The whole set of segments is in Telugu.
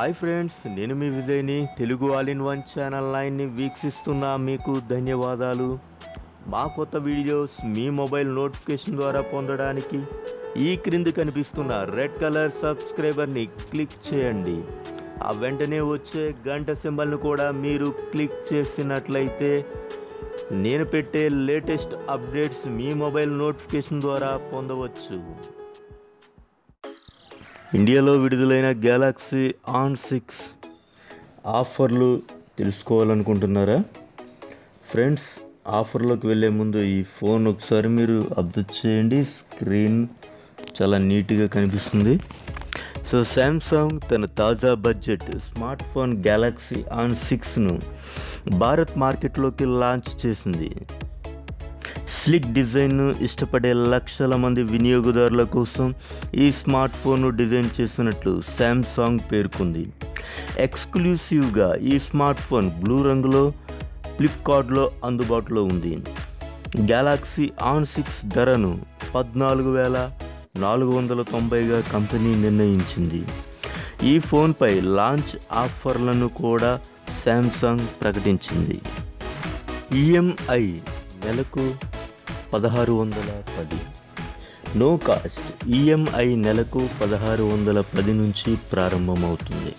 హాయ్ ఫ్రెండ్స్, నేను మీ విజయ్ని. Telugu all in one channel 9ని వీక్షిస్తున్న మీకు ధన్యవాదాలు. మా కొత్త వీడియోస్ మీ మొబైల్ నోటిఫికేషన్ ద్వారా పొందడానికి ఈ క్రింద కనిపిస్తున్న రెడ్ కలర్ సబ్స్క్రైబర్ని క్లిక్ చేయండి. ఆ వెంటనే వచ్చే గంట సింబల్ను కూడా మీరు క్లిక్ చేసినట్లయితే నేను పెట్టే లేటెస్ట్ అప్డేట్స్ మీ మొబైల్ నోటిఫికేషన్ ద్వారా పొందవచ్చు. ఇండియాలో విడుదలైన గెలాక్సీ ఆన్ 6 ఆఫర్లు తెలుసుకోవాలనుకుంటున్నారా? ఫ్రెండ్స్, ఆఫర్లోకి వెళ్ళే ముందు ఈ ఫోన్ ఒకసారి మీరు అబ్జర్వ్ చేయండి. స్క్రీన్ చాలా నీట్గా కనిపిస్తుంది. సో శాంసంగ్ తన తాజా budget smart phone Galaxy on 6ను భారత్ మార్కెట్లోకి లాంచ్ చేసింది. స్లిక్ డిజైన్ను ఇష్టపడే లక్షల మంది వినియోగదారుల కోసం ఈ స్మార్ట్ ఫోన్ను డిజైన్ చేసినట్లు శాంసంగ్ పేర్కొంది. ఎక్స్క్లూసివ్గా ఈ స్మార్ట్ ఫోన్ బ్లూ రంగులో ఫ్లిప్కార్ట్లో అందుబాటులో ఉంది. గెలాక్సీ ఆన్ 6 ధరను 14,490గా కంపెనీ నిర్ణయించింది. ఈ ఫోన్పై లాంచ్ ఆఫర్లను కూడా శాంసంగ్ ప్రకటించింది. ఈఎంఐ నెలకు 1,610, నో కాస్ట్ ఈఎంఐ నెలకు 1,610 నుంచి ప్రారంభమవుతుంది.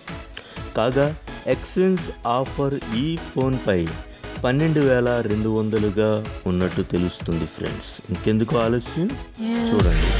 కాగా ఎక్స్చేంజ్ ఆఫర్ ఈ ఫోన్పై 12,200గా ఉన్నట్టు తెలుస్తుంది. ఫ్రెండ్స్, ఇంకెందుకు ఆలస్యం, చూడండి.